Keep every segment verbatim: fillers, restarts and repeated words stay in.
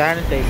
sanitize.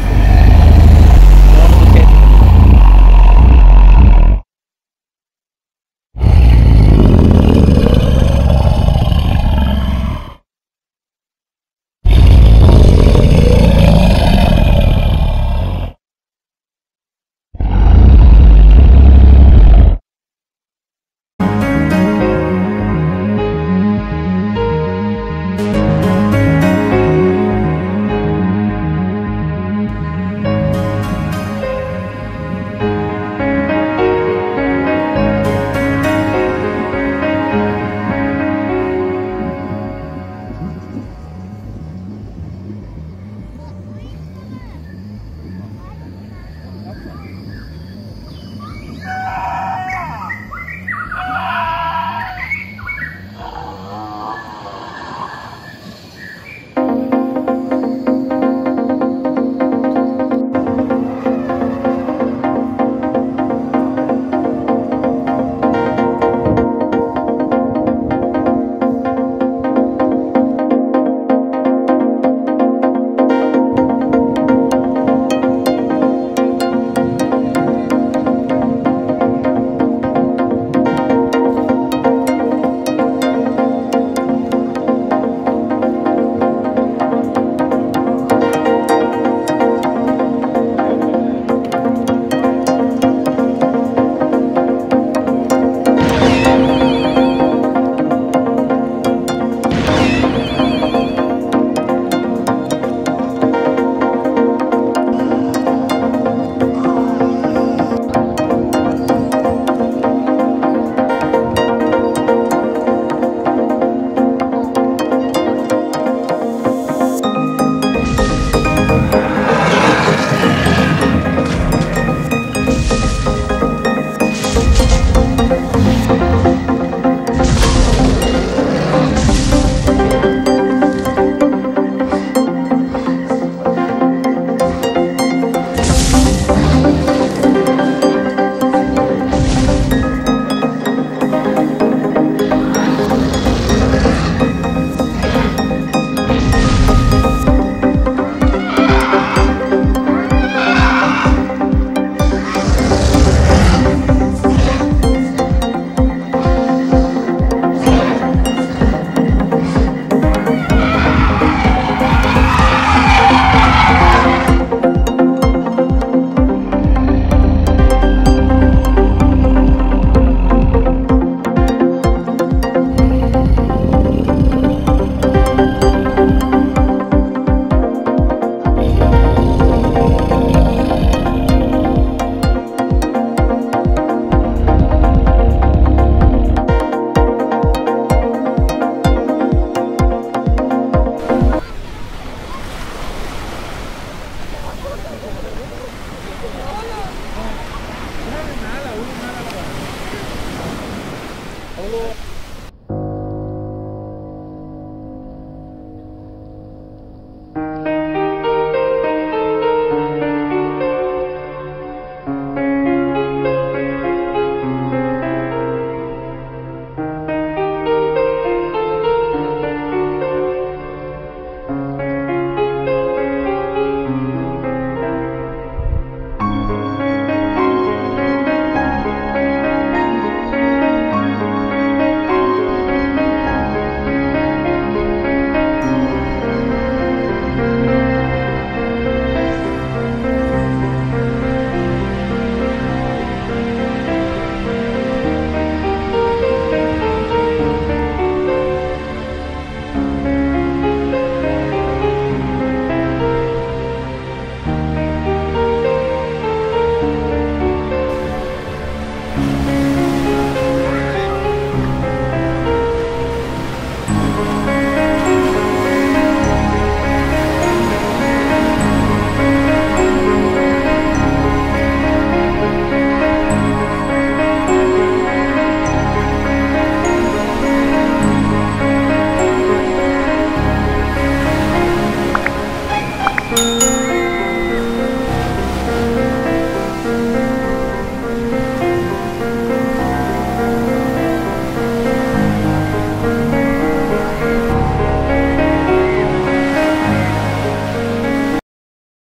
Hello.